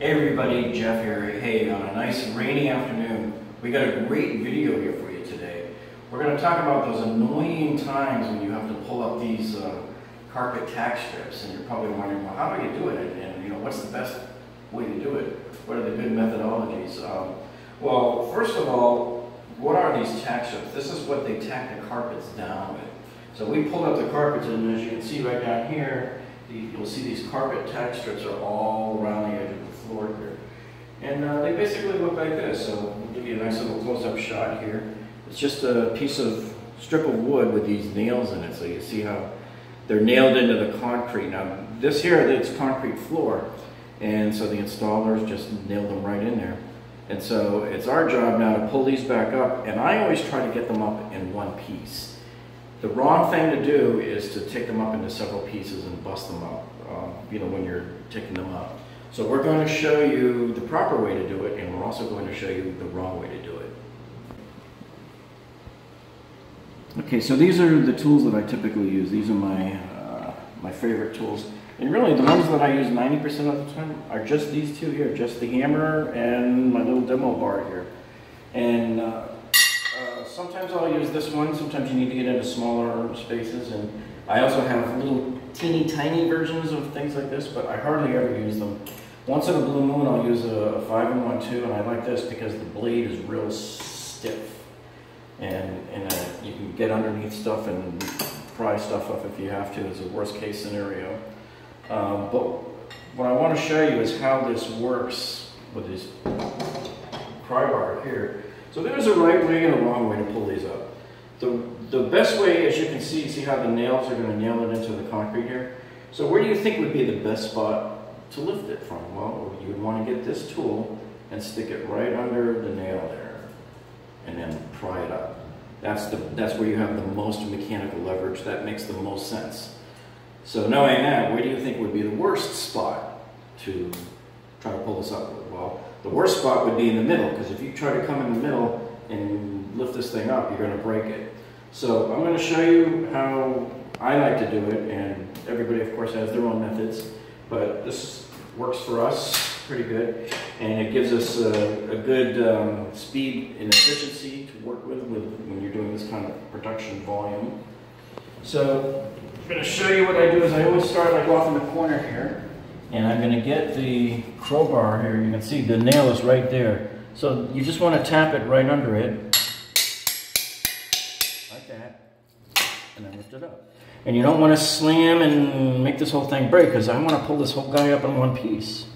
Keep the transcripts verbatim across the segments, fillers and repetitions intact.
Everybody, Jeff here. Hey, on a nice rainy afternoon, we got a great video here for you today. We're going to talk about those annoying times when you have to pull up these uh, carpet tack strips, and you're probably wondering, well, how do you do it, and you know, what's the best way to do it? What are the good methodologies? Um, well, first of all, what are these tack strips? This is what they tack the carpets down with. So we pulled up the carpets, and as you can see right down here, you'll see these carpet tack strips are all around the edge of the floor here. And uh, they basically look like this. So we'll give you a nice little close-up shot here. It's just a piece of strip of wood with these nails in it. So you see how they're nailed into the concrete. Now this here, it's concrete floor. And so the installers just nailed them right in there. And so it's our job now to pull these back up. And I always try to get them up in one piece. The wrong thing to do is to take them up into several pieces and bust them up, um, you know, when you're taking them up. So we're going to show you the proper way to do it, and we're also going to show you the wrong way to do it. Okay, so these are the tools that I typically use. These are my, uh, my favorite tools. And really the ones that I use ninety percent of the time are just these two here, just the hammer and my little demo bar here. And uh, sometimes I'll use this one, sometimes you need to get into smaller spaces, and I also have little teeny tiny versions of things like this, but I hardly ever use them. Once in a blue moon I'll use a five in one two, and I like this because the blade is real stiff, and, and uh, you can get underneath stuff and pry stuff up if you have to. It's a worst case scenario. Um, but what I want to show you is how this works with this pry bar here. So there's a right way and a wrong way to pull these up. The, the best way, as you can see, see how the nails are going to nail it into the concrete here? So where do you think would be the best spot to lift it from? Well, you would want to get this tool and stick it right under the nail there and then pry it up. That's, the, that's where you have the most mechanical leverage. That makes the most sense. So knowing that, where do you think would be the worst spot to try to pull this up with? Well, the worst spot would be in the middle, because if you try to come in the middle and lift this thing up, you're going to break it. So I'm going to show you how I like to do it, and everybody of course has their own methods, but this works for us pretty good, and it gives us a, a good um, speed and efficiency to work with, with when you're doing this kind of production volume. So I'm going to show you what I do. Is I always start like off in the corner here. And I'm going to get the crowbar here. You can see the nail is right there. So you just want to tap it right under it. Like that. And then lift it up. And you don't want to slam and make this whole thing break, because I want to pull this whole guy up in one piece.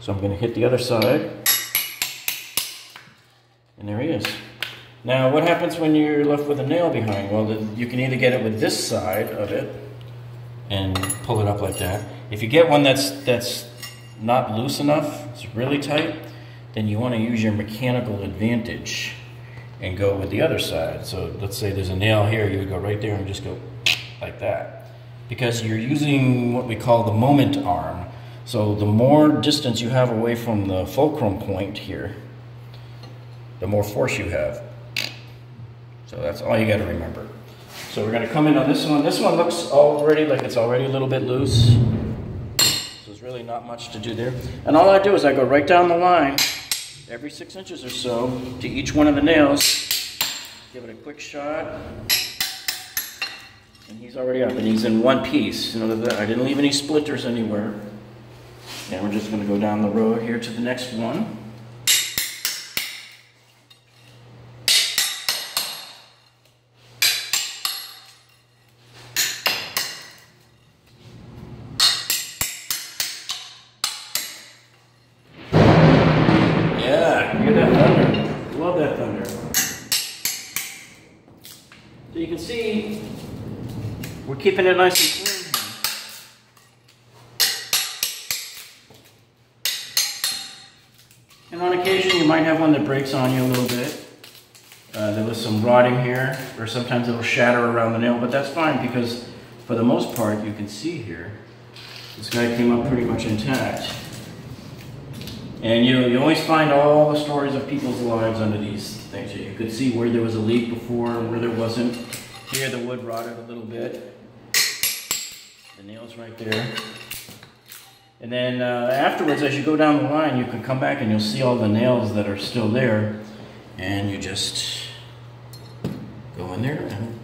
So I'm going to hit the other side. And there he is. Now what happens when you're left with a nail behind? Well, the, you can either get it with this side of it and pull it up like that. If you get one that's that's not loose enough, it's really tight, then you want to use your mechanical advantage and go with the other side. So let's say there's a nail here, you would go right there and just go like that, because you're using what we call the moment arm. So the more distance you have away from the fulcrum point here, the more force you have. So that's all you got to remember. So we're going to come in on this one. This one looks already like it's already a little bit loose. Really not much to do there, and all I do is I go right down the line every six inches or so to each one of the nails, give it a quick shot, and he's already up, and he's in one piece. You know, I didn't leave any splinters anywhere, and we're just going to go down the road here to the next one. So you can see, we're keeping it nice and clean. And on occasion, you might have one that breaks on you a little bit. Uh, there was some rotting here, or sometimes it'll shatter around the nail, but that's fine, because for the most part, you can see here, this guy came up pretty much intact. And you, you always find all the stories of people's lives under these things. You could see where there was a leak before and where there wasn't. Here the wood rotted a little bit. The nail's right there. And then uh, afterwards, as you go down the line, you can come back and you'll see all the nails that are still there. And you just go in there and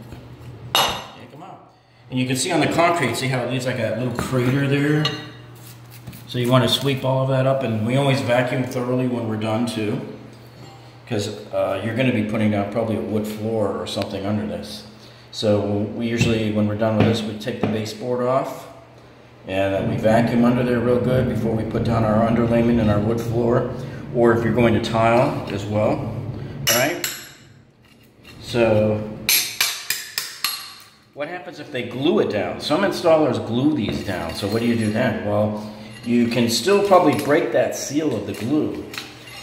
take them out. And you can see on the concrete, see how it leaves like a little crater there? So you want to sweep all of that up. And we always vacuum thoroughly when we're done too. Because uh, you're going to be putting down probably a wood floor or something under this. So we usually, when we're done with this, we take the baseboard off. And we vacuum under there real good before we put down our underlayment and our wood floor, or if you're going to tile as well. All right. So what happens if they glue it down? Some installers glue these down. So what do you do then? Well, you can still probably break that seal of the glue,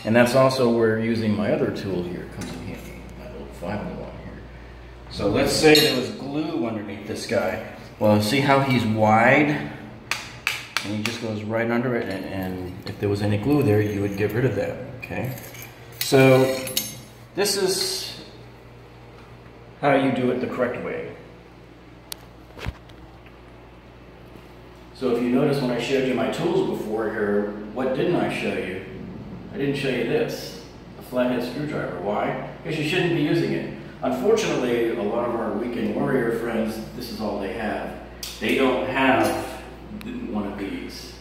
and that's also where using my other tool here comes in handy, my little five oh one here. So let's say there was glue underneath this guy. Well, see how he's wide. And he just goes right under it, and, and if there was any glue there, you would get rid of that, okay? So this is how you do it the correct way. So if you notice when I showed you my tools before here, what didn't I show you? I didn't show you this, a flathead screwdriver. Why? Because you shouldn't be using it. Unfortunately, a lot of our weekend warrior friends, this is all they have. They don't have one of these.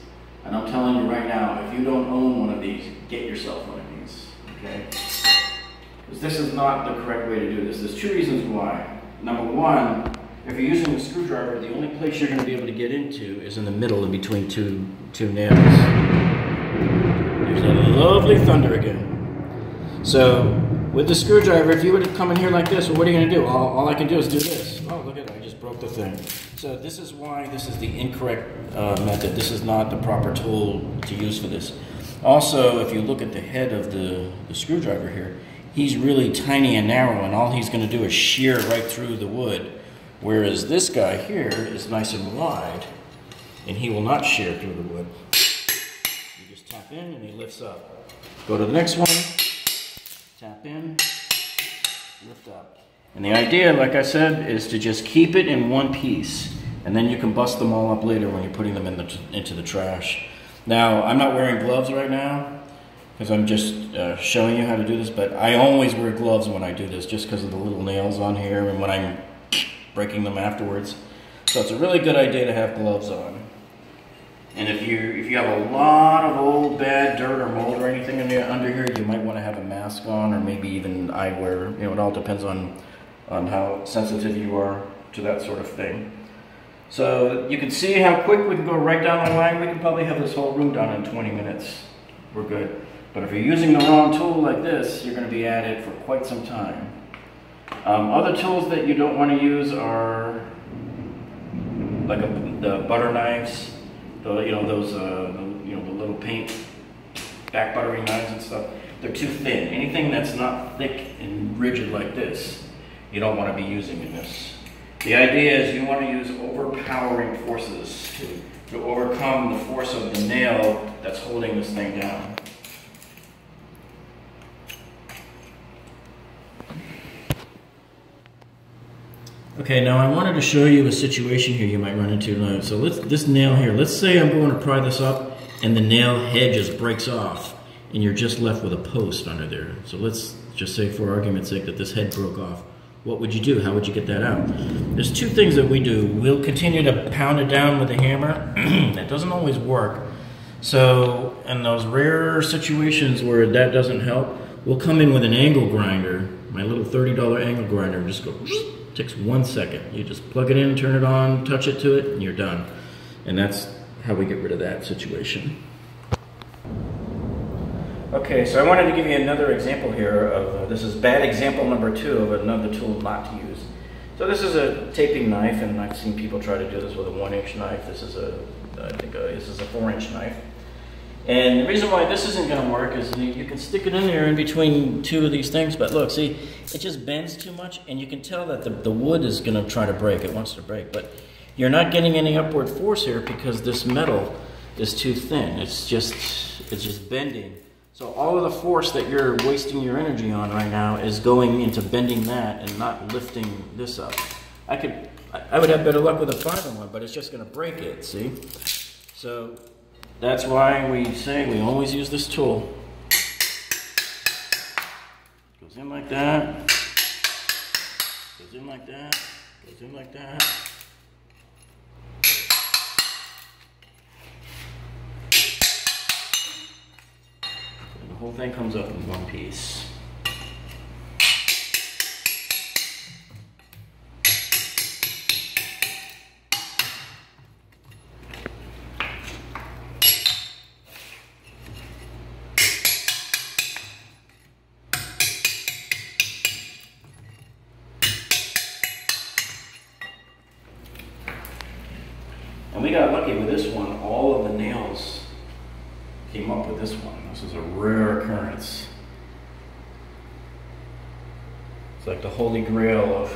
And I'm telling you right now, if you don't own one of these, get yourself one of these, okay? Because this is not the correct way to do this. There's two reasons why. Number one, if you're using a screwdriver, the only place you're going to be able to get into is in the middle in between two, two nails. There's a lovely thunder again. So with the screwdriver, if you would have come in here like this, well, what are you going to do? All, all I can do is do this. Oh, look at it. I just broke the thing. So this is why this is the incorrect uh, method. This is not the proper tool to use for this. Also, if you look at the head of the, the screwdriver here, he's really tiny and narrow, and all he's going to do is shear right through the wood. Whereas this guy here is nice and wide, and he will not shear through the wood. You just tap in, and he lifts up. Go to the next one. Tap in, lift up. And the idea, like I said, is to just keep it in one piece, and then you can bust them all up later when you're putting them in the t into the trash. Now, I'm not wearing gloves right now, because I'm just uh, showing you how to do this, but I always wear gloves when I do this, just because of the little nails on here and when I'm breaking them afterwards. So it's a really good idea to have gloves on. And if you if you have a lot of old bad dirt or mold or anything in there, under here, you might want to have a mask on, or maybe even eyewear. You know, it all depends on on how sensitive you are to that sort of thing. So you can see how quick we can go right down the line. We can probably have this whole room done in twenty minutes. We're good. But if you're using the wrong tool like this, you're going to be at it for quite some time. Um, other tools that you don't want to use are like a, the butter knives. The, you know, those, uh, the, you know, the little paint back buttering knives and stuff. They're too thin. Anything that's not thick and rigid like this, you don't want to be using in this. The idea is you want to use overpowering forces to, to overcome the force of the nail that's holding this thing down. Okay, now I wanted to show you a situation here you might run into. So let's, this nail here, let's say I'm going to pry this up and the nail head just breaks off and you're just left with a post under there. So let's just say for argument's sake that this head broke off. What would you do? How would you get that out? There's two things that we do. We'll continue to pound it down with a hammer. That doesn't always work. So in those rare situations where that doesn't help, we'll come in with an angle grinder, my little thirty dollar angle grinder, and just go... Takes one second. You just plug it in, turn it on, touch it to it, and you're done. And that's how we get rid of that situation. Okay, so I wanted to give you another example here of, uh, this is bad example number two of another tool not to use. So this is a taping knife, and I've seen people try to do this with a one inch knife. This is a, I think a, this is a four inch knife. And the reason why this isn't going to work is you can stick it in there in between two of these things, but look, see, it just bends too much, and you can tell that the, the wood is going to try to break. It wants to break, but you're not getting any upward force here because this metal is too thin. It's just, it's just bending. So all of the force that you're wasting your energy on right now is going into bending that and not lifting this up. I could, I would have better luck with a five in one, but it's just going to break it, see? So That's why we say we always use this tool. Goes in like that. Goes in like that. Goes in like that. And the whole thing comes up in one piece. And we got lucky with this one. All of the nails came up with this one. This is a rare occurrence. It's like the holy grail of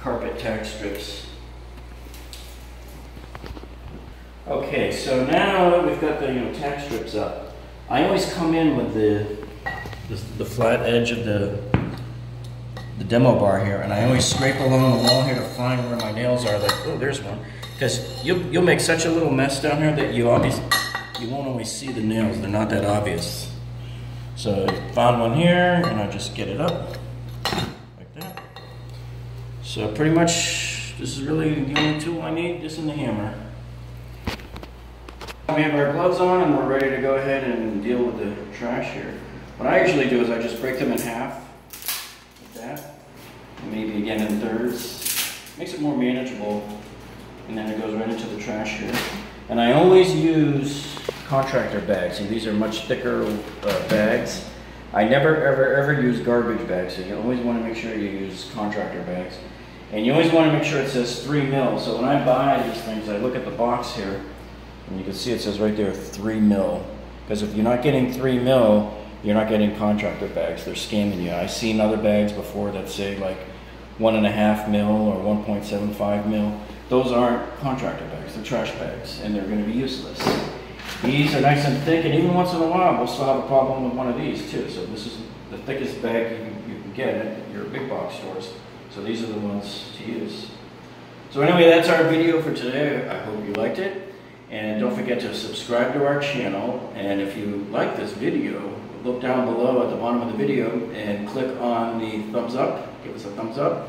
carpet tack strips. Okay, so now that we've got the you know, tack strips up, I always come in with the, the, the flat edge of the, the demo bar here, and I always scrape along the wall here to find where my nails are. Like, oh, there's one. Because you'll, you'll make such a little mess down here that you always, you won't always see the nails. They're not that obvious. So I found one here, and I just get it up like that. So pretty much, this is really the only tool I need, this and the hammer. We have our gloves on, and we're ready to go ahead and deal with the trash here. What I usually do is I just break them in half, like that, and maybe again in thirds. Makes it more manageable. And then it goes right into the trash here. And I always use contractor bags. And these are much thicker uh, bags. I never, ever, ever use garbage bags. So you always want to make sure you use contractor bags. And you always want to make sure it says three mil. So when I buy these things, I look at the box here, and you can see it says right there three mil. Because if you're not getting three mil, you're not getting contractor bags. They're scamming you. I've seen other bags before that say like one and a half mil or one point seven five mil. Those aren't contractor bags, they're trash bags, and they're going to be useless. These are nice and thick, and even once in a while, we'll still have a problem with one of these too. So this is the thickest bag you can, you can get at your big box stores. So these are the ones to use. So anyway, that's our video for today. I hope you liked it. And don't forget to subscribe to our channel. And if you like this video, look down below at the bottom of the video and click on the thumbs up. Give us a thumbs up.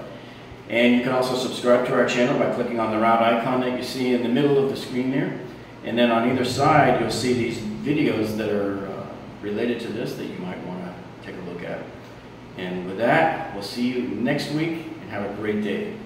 And you can also subscribe to our channel by clicking on the round icon that you see in the middle of the screen there. And then on either side, you'll see these videos that are uh, related to this that you might want to take a look at. And with that, we'll see you next week, and have a great day.